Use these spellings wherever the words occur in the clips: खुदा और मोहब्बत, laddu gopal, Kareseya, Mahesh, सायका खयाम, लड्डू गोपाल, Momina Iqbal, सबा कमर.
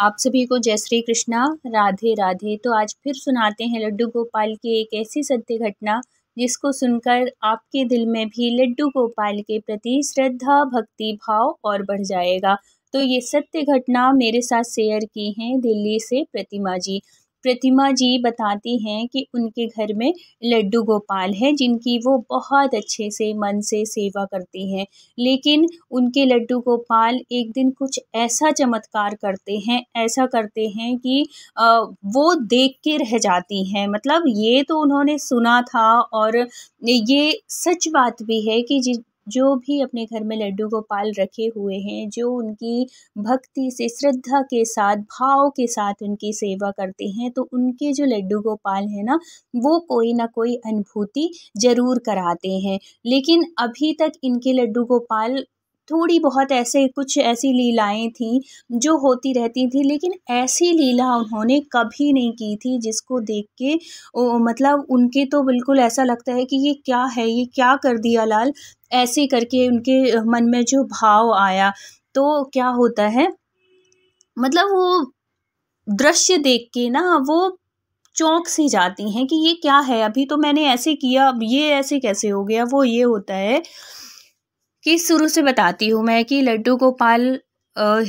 आप सभी को जय श्री कृष्णा, राधे राधे। तो आज फिर सुनाते हैं लड्डू गोपाल की एक ऐसी सत्य घटना जिसको सुनकर आपके दिल में भी लड्डू गोपाल के प्रति श्रद्धा, भक्ति भाव और बढ़ जाएगा। तो ये सत्य घटना मेरे साथ शेयर की हैं दिल्ली से प्रतिमा जी। प्रतिमा जी बताती हैं कि उनके घर में लड्डू गोपाल हैं जिनकी वो बहुत अच्छे से मन से सेवा करती हैं, लेकिन उनके लड्डू गोपाल एक दिन कुछ ऐसा चमत्कार करते हैं कि वो देख के रह जाती हैं। मतलब ये तो उन्होंने सुना था और ये सच बात भी है कि जो भी अपने घर में लड्डू गोपाल रखे हुए हैं, जो उनकी भक्ति से, श्रद्धा के साथ, भाव के साथ उनकी सेवा करते हैं, तो उनके जो लड्डू गोपाल हैं ना, वो कोई ना कोई अनुभूति ज़रूर कराते हैं। लेकिन अभी तक इनके लड्डू गोपाल थोड़ी बहुत कुछ ऐसी लीलाएं थी जो होती रहती थी, लेकिन ऐसी लीला उन्होंने कभी नहीं की थी जिसको देख के मतलब उनके तो बिल्कुल ऐसा लगता है कि ये क्या है, ये क्या कर दिया लाल, ऐसे करके उनके मन में जो भाव आया। तो क्या होता है, मतलब वो दृश्य देख के ना वो चौंक सी जाती हैं कि ये क्या है, अभी तो मैंने ऐसे किया, अब ये ऐसे कैसे हो गया। वो ये होता है कि शुरू से बताती हूँ मैं कि लड्डू गोपाल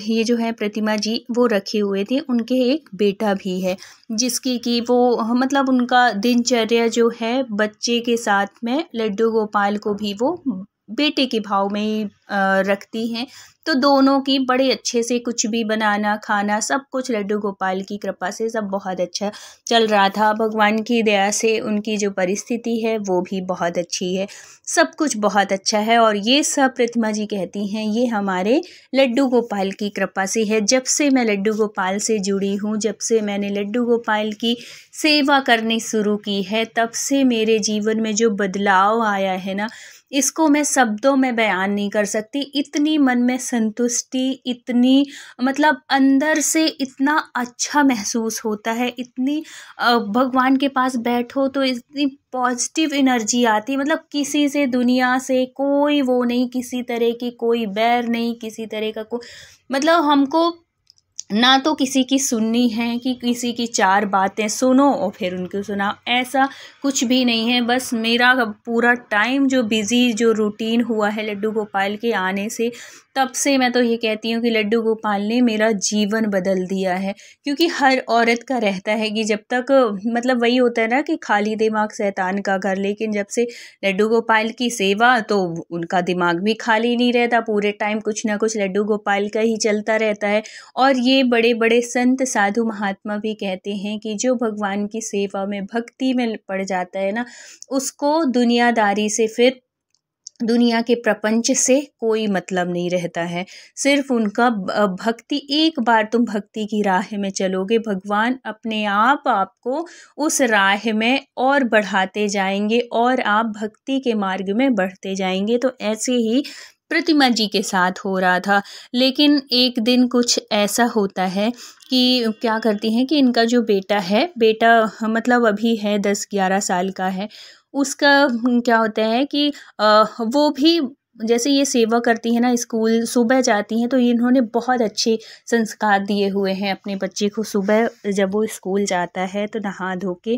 ये जो है प्रतिमा जी वो रखे हुए थे। उनके एक बेटा भी है जिसकी कि वो मतलब उनका दिनचर्या जो है बच्चे के साथ में लड्डू गोपाल को भी वो बेटे के भाव में ही रखती हैं। तो दोनों की बड़े अच्छे से कुछ भी बनाना, खाना, सब कुछ लड्डू गोपाल की कृपा से सब बहुत अच्छा चल रहा था। भगवान की दया से उनकी जो परिस्थिति है वो भी बहुत अच्छी है, सब कुछ बहुत अच्छा है। और ये सब प्रतिमा जी कहती हैं ये हमारे लड्डू गोपाल की कृपा से है। जब से मैं लड्डू गोपाल से जुड़ी हूँ, जब से मैंने लड्डू गोपाल की सेवा करनी शुरू की है, तब से मेरे जीवन में जो बदलाव आया है ना, इसको मैं शब्दों में बयान नहीं कर सकती। इतनी मन में संतुष्टि, इतनी मतलब अंदर से इतना अच्छा महसूस होता है, इतनी भगवान के पास बैठो तो इतनी पॉजिटिव एनर्जी आती है। मतलब किसी से, दुनिया से कोई वो नहीं, किसी तरह की कोई बैर नहीं, किसी तरह का कोई मतलब हमको ना तो किसी की सुननी है कि किसी की चार बातें सुनो और फिर उनको सुनाओ, ऐसा कुछ भी नहीं है। बस मेरा पूरा टाइम जो बिज़ी जो रूटीन हुआ है लड्डू गोपाल के आने से, तब से मैं तो ये कहती हूँ कि लड्डू गोपाल ने मेरा जीवन बदल दिया है। क्योंकि हर औरत का रहता है कि जब तक मतलब वही होता है ना कि खाली दिमाग शैतान का घर, लेकिन जब से लड्डू गोपाल की सेवा तो उनका दिमाग भी खाली नहीं रहता, पूरे टाइम कुछ ना कुछ लड्डू गोपाल का ही चलता रहता है। और ये बड़े बड़े संत, साधु, महात्मा भी कहते हैं कि जो भगवान की सेवा में, भक्ति में पड़ जाता है ना, उसको दुनियादारी से, फिर दुनिया के प्रपंच से कोई मतलब नहीं रहता है। सिर्फ उनका भक्ति, एक बार तुम भक्ति की राह में चलोगे, भगवान अपने आप आपको उस राह में और बढ़ाते जाएंगे और आप भक्ति के मार्ग में बढ़ते जाएंगे। तो ऐसे ही प्रतिमा जी के साथ हो रहा था। लेकिन एक दिन कुछ ऐसा होता है कि क्या करती हैं कि इनका जो बेटा है, बेटा मतलब अभी है 10-11 साल का है, उसका क्या होता है कि वो भी जैसे ये सेवा करती है ना, स्कूल सुबह जाती हैं, तो इन्होंने बहुत अच्छे संस्कार दिए हुए हैं अपने बच्चे को। सुबह जब वो स्कूल जाता है तो नहा धो के,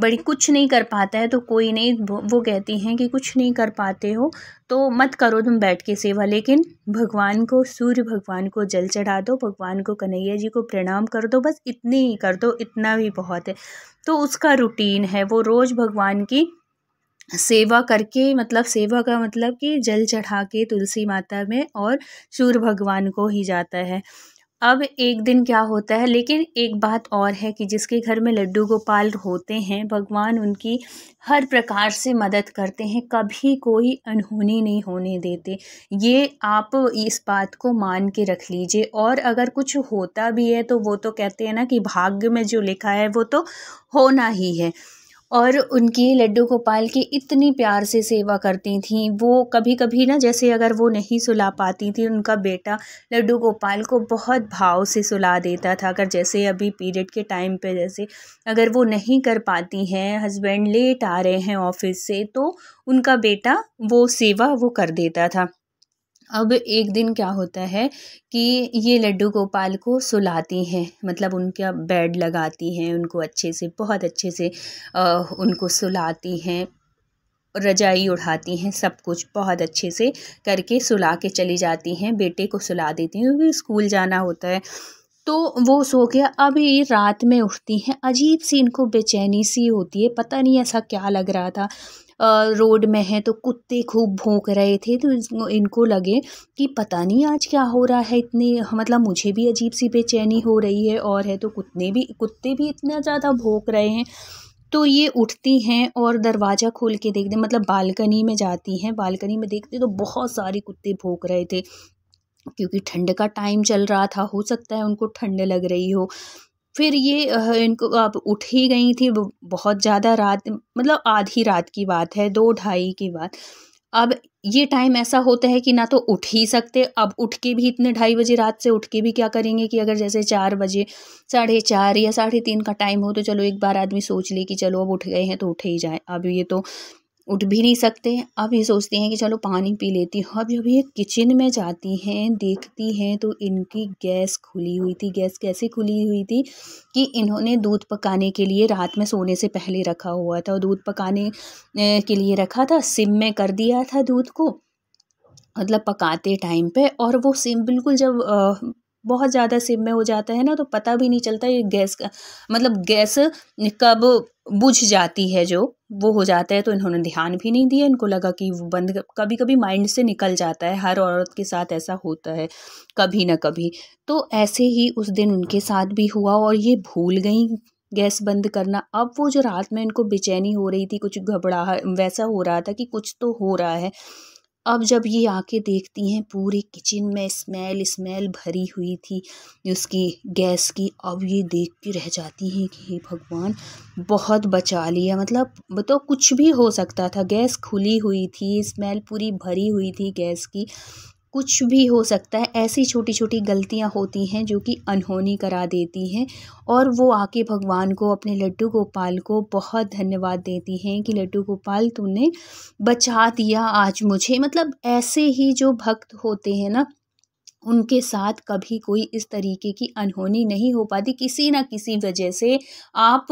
बड़ी कुछ नहीं कर पाता है तो कोई नहीं, वो कहती हैं कि कुछ नहीं कर पाते हो तो मत करो तुम बैठ के सेवा, लेकिन भगवान को, सूर्य भगवान को जल चढ़ा दो, भगवान को, कन्हैया जी को प्रणाम कर दो, बस इतनी ही कर दो, इतना भी बहुत है। तो उसका रूटीन है, वो रोज़ भगवान की सेवा करके, मतलब सेवा का मतलब कि जल चढ़ा के तुलसी माता में और सूर्य भगवान को ही जाता है। अब एक दिन क्या होता है, लेकिन एक बात और है कि जिसके घर में लड्डू गोपाल होते हैं, भगवान उनकी हर प्रकार से मदद करते हैं, कभी कोई अनहोनी नहीं होने देते। ये आप इस बात को मान के रख लीजिए। और अगर कुछ होता भी है तो वो तो कहते हैं ना कि भाग्य में जो लिखा है वो तो होना ही है। और उनकी लड्डू गोपाल की इतनी प्यार से सेवा करती थी वो। कभी कभी ना, जैसे अगर वो नहीं सुला पाती थी, उनका बेटा लड्डू गोपाल को बहुत भाव से सुला देता था। अगर जैसे अभी पीरियड के टाइम पे, जैसे अगर वो नहीं कर पाती हैं, हस्बैंड लेट आ रहे हैं ऑफिस से, तो उनका बेटा वो सेवा वो कर देता था। अब एक दिन क्या होता है कि ये लड्डू गोपाल को सुलाती हैं, मतलब उनका बेड लगाती हैं, उनको अच्छे से बहुत अच्छे से उनको सुलाती हैं, रजाई उड़ाती हैं, सब कुछ बहुत अच्छे से करके सुला के चली जाती हैं, बेटे को सुला देती हैं क्योंकि स्कूल जाना होता है। तो वो सो गया। अब ये रात में उठती हैं, अजीब सी इनको बेचैनी सी होती है, पता नहीं ऐसा क्या लग रहा था। रोड में है तो कुत्ते खूब भौंक रहे थे, तो इनको लगे कि पता नहीं आज क्या हो रहा है, इतने मतलब मुझे भी अजीब सी बेचैनी हो रही है और है तो कुत्ते भी इतना ज़्यादा भौंक रहे हैं। तो ये उठती हैं और दरवाज़ा खोल के देखते, मतलब बालकनी में जाती हैं, बालकनी में देखते तो बहुत सारे कुत्ते भौंक रहे थे, क्योंकि ठंड का टाइम चल रहा था, हो सकता है उनको ठंड लग रही हो। फिर ये इनको अब उठ ही गई थी, बहुत ज़्यादा रात, मतलब आधी रात की बात है, 2-2:30 की बात। अब ये टाइम ऐसा होता है कि ना तो उठ ही सकते, अब उठ के भी इतने 2:30 बजे रात से उठ के भी क्या करेंगे कि अगर जैसे 4 बजे 4:30 या 4:30 का टाइम हो तो चलो एक बार आदमी सोच ले कि चलो अब उठ गए हैं तो उठ ही जाए। अब ये तो उठ भी नहीं सकते। अब ये सोचती हैं कि चलो पानी पी लेती हूँ। अब जब ये किचन में जाती हैं, देखती हैं तो इनकी गैस खुली हुई थी। गैस कैसे खुली हुई थी कि इन्होंने दूध पकाने के लिए रात में सोने से पहले रखा हुआ था, दूध पकाने के लिए रखा था, सिम में कर दिया था दूध को, मतलब पकाते टाइम पे। और वो सिम बिल्कुल जब बहुत ज़्यादा सिम में हो जाता है ना तो पता भी नहीं चलता ये गैस का, मतलब गैस कब बुझ जाती है, जो वो हो जाता है। तो इन्होंने ध्यान भी नहीं दिया, इनको लगा कि वो बंद, कभी कभी माइंड से निकल जाता है, हर औरत के साथ ऐसा होता है कभी ना कभी। तो ऐसे ही उस दिन उनके साथ भी हुआ और ये भूल गई गैस बंद करना। अब वो जो रात में इनको बेचैनी हो रही थी, कुछ घबराहट वैसा हो रहा था कि कुछ तो हो रहा है। अब जब ये आके देखती हैं पूरी किचन में स्मेल भरी हुई थी उसकी गैस की। अब ये देख के रह जाती हैं कि हे भगवान, बहुत बचा लिया, मतलब बताओ कुछ भी हो सकता था। गैस खुली हुई थी, स्मेल पूरी भरी हुई थी गैस की, कुछ भी हो सकता है। ऐसी छोटी छोटी गलतियां होती हैं जो कि अनहोनी करा देती हैं। और वो आके भगवान को, अपने लड्डू गोपाल को बहुत धन्यवाद देती हैं कि लड्डू गोपाल तूने बचा दिया आज मुझे। मतलब ऐसे ही जो भक्त होते हैं ना, उनके साथ कभी कोई इस तरीके की अनहोनी नहीं हो पाती। किसी ना किसी वजह से आप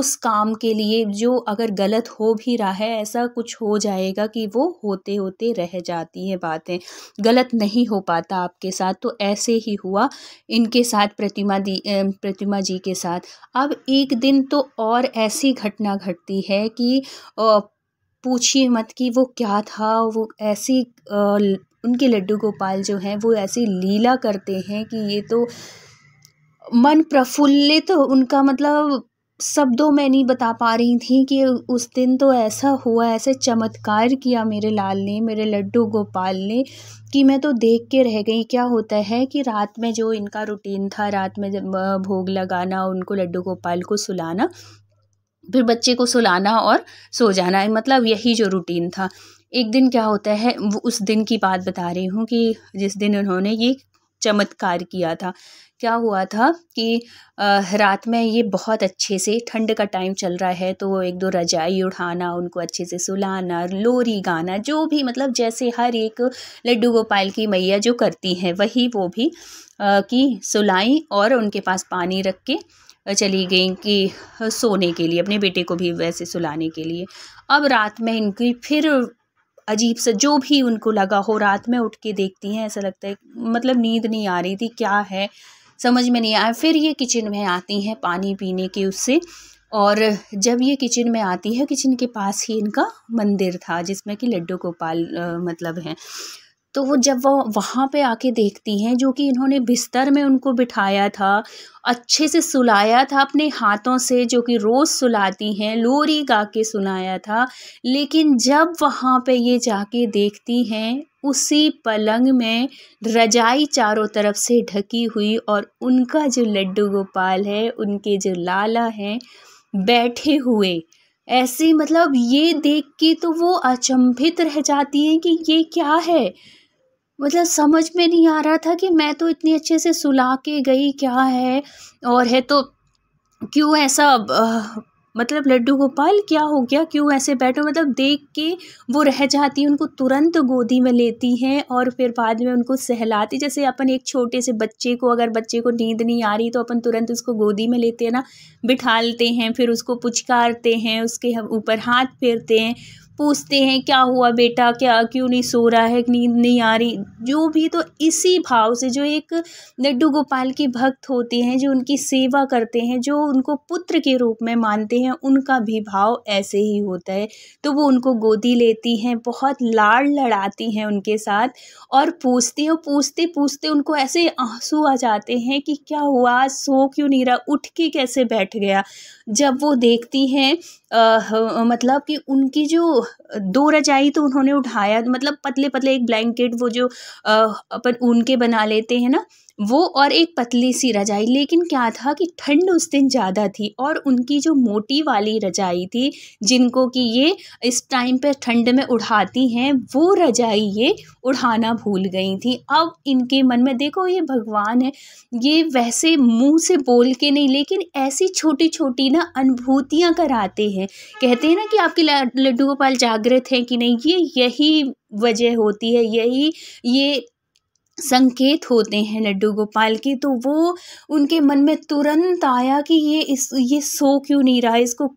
उस काम के लिए जो अगर गलत हो भी रहा है, ऐसा कुछ हो जाएगा कि वो होते होते रह जाती है बातें, गलत नहीं हो पाता आपके साथ। तो ऐसे ही हुआ इनके साथ, प्रतिमा जी के साथ। अब एक दिन तो और ऐसी घटना घटती है कि पूछिए मत कि वो क्या था। वो ऐसी उनके लड्डू गोपाल जो हैं वो ऐसी लीला करते हैं कि ये तो मन प्रफुल्लित, उनका मतलब शब्दों में नहीं बता पा रही थी कि उस दिन तो ऐसा हुआ, ऐसे चमत्कार किया मेरे लाल ने, मेरे लड्डू गोपाल ने, कि मैं तो देख के रह गई। क्या होता है कि रात में जो इनका रूटीन था, रात में भोग लगाना, उनको लड्डू गोपाल को सुलाना, फिर बच्चे को सुलाना और सो जाना, मतलब यही जो रूटीन था। एक दिन क्या होता है, वो उस दिन की बात बता रही हूँ कि जिस दिन उन्होंने ये चमत्कार किया था। क्या हुआ था कि रात में ये बहुत अच्छे से, ठंड का टाइम चल रहा है तो 1-2 रजाई उड़ाना, उनको अच्छे से सुलाना, लोरी गाना, जो भी मतलब जैसे हर एक लड्डू गोपाल की मैया जो करती हैं वही वो भी कि सुलाएं और उनके पास पानी रख के चली गई कि सोने के लिए, अपने बेटे को भी वैसे सुलाने के लिए। अब रात में इनकी फिर अजीब सा जो भी उनको लगा हो, रात में उठ के देखती हैं, ऐसा लगता है मतलब नींद नहीं आ रही थी, क्या है समझ में नहीं आया। फिर ये किचन में आती हैं पानी पीने के उससे, और जब ये किचन में आती है, किचन के पास ही इनका मंदिर था जिसमें कि लड्डू गोपाल मतलब हैं। तो वो जब वो वहाँ पे आके देखती हैं, जो कि इन्होंने बिस्तर में उनको बिठाया था, अच्छे से सुलाया था अपने हाथों से, जो कि रोज़ सुलाती हैं, लोरी गा के सुलाया था, लेकिन जब वहाँ पे ये जाके देखती हैं, उसी पलंग में रजाई चारों तरफ से ढकी हुई और उनका जो लड्डू गोपाल है, उनके जो लाला हैं, बैठे हुए ऐसे, मतलब ये देख के तो वो अचंभित रह जाती हैं कि ये क्या है, मतलब समझ में नहीं आ रहा था कि मैं तो इतनी अच्छे से सुला के गई, क्या है और है तो क्यों ऐसा मतलब लड्डू गोपाल क्या हो गया, क्यों ऐसे बैठो, मतलब देख के वो रह जाती है, उनको तुरंत गोदी में लेती हैं और फिर बाद में उनको सहलाती। जैसे अपन एक छोटे से बच्चे को, अगर बच्चे को नींद नहीं आ रही तो अपन तुरंत उसको गोदी में लेते हैं ना, बिठालते हैं, फिर उसको पुचकारते हैं, उसके ऊपर हाथ फेरते हैं, पूछते हैं क्या हुआ बेटा, क्या क्यों नहीं सो रहा है, नींद नहीं आ रही, जो भी। तो इसी भाव से जो एक लड्डू गोपाल के भक्त होते हैं, जो उनकी सेवा करते हैं, जो उनको पुत्र के रूप में मानते हैं, उनका भी भाव ऐसे ही होता है। तो वो उनको गोदी लेती हैं, बहुत लाड़ लड़ाती हैं उनके साथ और पूछती हैं, पूछते पूछते उनको ऐसे आंसू आ जाते हैं कि क्या हुआ, सो क्यों नहीं रहा, उठ के कैसे बैठ गया। जब वो देखती हैं मतलब कि उनकी जो दो रजाई तो उन्होंने उठाया, मतलब पतले पतले एक ब्लैंकेट वो जो अपन ऊन के बना लेते हैं ना, वो, और एक पतली सी रजाई। लेकिन क्या था कि ठंड उस दिन ज़्यादा थी और उनकी जो मोटी वाली रजाई थी, जिनको कि ये इस टाइम पर ठंड में उड़ाती हैं, वो रजाई ये उड़ाना भूल गई थी। अब इनके मन में देखो, ये भगवान है, ये वैसे मुंह से बोल के नहीं, लेकिन ऐसी छोटी छोटी ना अनुभूतियाँ कराते हैं। कहते हैं ना कि आपके लड्डू गोपाल जागृत हैं कि नहीं, ये यही वजह होती है, यही ये संकेत होते हैं लड्डू गोपाल के। तो वो उनके मन में तुरंत आया कि ये सो क्यों नहीं रहा इसको।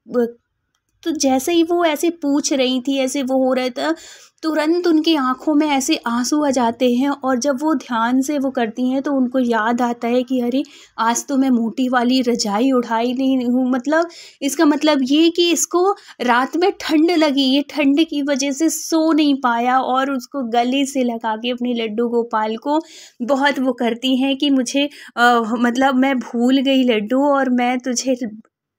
तो जैसे ही वो ऐसे पूछ रही थी, ऐसे वो हो रहा था, तुरंत उनकी आंखों में ऐसे आंसू आ जाते हैं। और जब वो ध्यान से वो करती हैं तो उनको याद आता है कि अरे आज तो मैं मोटी वाली रजाई उड़ाई नहीं हूँ, मतलब इसका मतलब ये कि इसको रात में ठंड लगी, ये ठंड की वजह से सो नहीं पाया। और उसको गले से लगा के अपने लड्डू गोपाल को बहुत वो करती हैं कि मुझे मतलब मैं भूल गई लड्डू, और मैं तुझे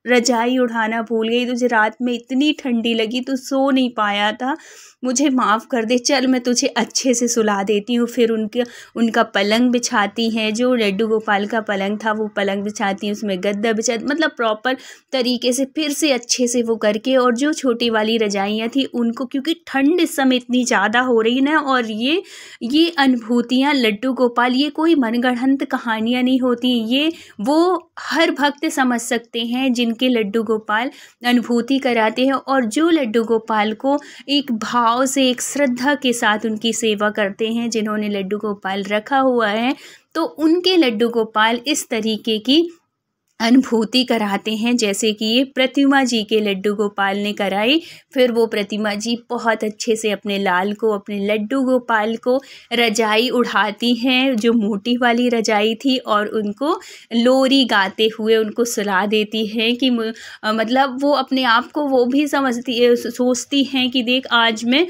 रजाई उड़ाना भूल गई, तुझे रात में इतनी ठंडी लगी तो सो नहीं पाया था, मुझे माफ़ कर दे, चल मैं तुझे अच्छे से सुला देती हूँ। फिर उनका पलंग बिछाती हैं, जो लड्डू गोपाल का पलंग था वो पलंग बिछाती हैं, उसमें गद्दा बिछाती, मतलब प्रॉपर तरीके से फिर से अच्छे से वो करके। और जो छोटी वाली रजाइयाँ थी उनको, क्योंकि ठंड इस समय इतनी ज़्यादा हो रही ना, और ये अनुभूतियाँ लड्डू गोपाल, ये कोई मनगढ़ंत कहानियाँ नहीं होती, ये वो हर भक्त समझ सकते हैं जिनके लड्डू गोपाल अनुभूति कराते हैं, और जो लड्डू गोपाल को एक भाव से, एक श्रद्धा के साथ उनकी सेवा करते हैं, जिन्होंने लड्डू गोपाल रखा हुआ है, तो उनके लड्डू गोपाल इस तरीके की अनुभूति कराते हैं जैसे कि ये प्रतिमा जी के लड्डू गोपाल ने कराई। फिर वो प्रतिमा जी बहुत अच्छे से अपने लाल को, अपने लड्डू गोपाल को रजाई उड़ाती हैं, जो मोटी वाली रजाई थी, और उनको लोरी गाते हुए उनको सुला देती हैं कि मतलब वो अपने आप को वो भी सोचती हैं कि देख आज मैं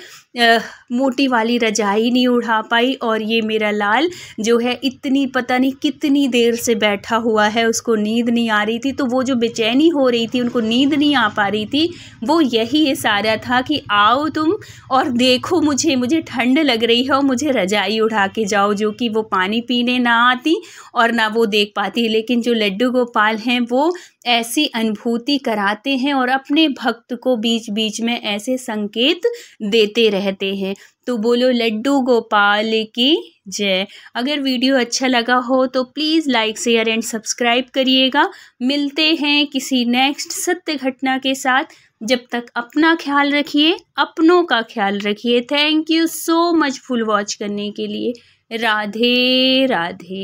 मोटी वाली रजाई नहीं उड़ा पाई, और ये मेरा लाल जो है इतनी पता नहीं कितनी देर से बैठा हुआ है, उसको नींद नहीं आ रही थी। तो वो जो बेचैनी हो रही थी, उनको नींद नहीं आ पा रही थी, वो यही इशारा था कि आओ तुम और देखो मुझे, मुझे ठंड लग रही है और मुझे रजाई उड़ा के जाओ। जो कि वो पानी पीने ना आती और ना वो देख पाती, लेकिन जो लड्डू गोपाल हैं वो ऐसी अनुभूति कराते हैं और अपने भक्त को बीच बीच में ऐसे संकेत देते रहते हैं। तो बोलो लड्डू गोपाल की जय। अगर वीडियो अच्छा लगा हो तो please like, share and subscribe करिएगा। मिलते हैं किसी नेक्स्ट सत्य घटना के साथ। जब तक अपना ख्याल रखिए, अपनों का ख्याल रखिए। Thank you so much full watch करने के लिए। राधे राधे।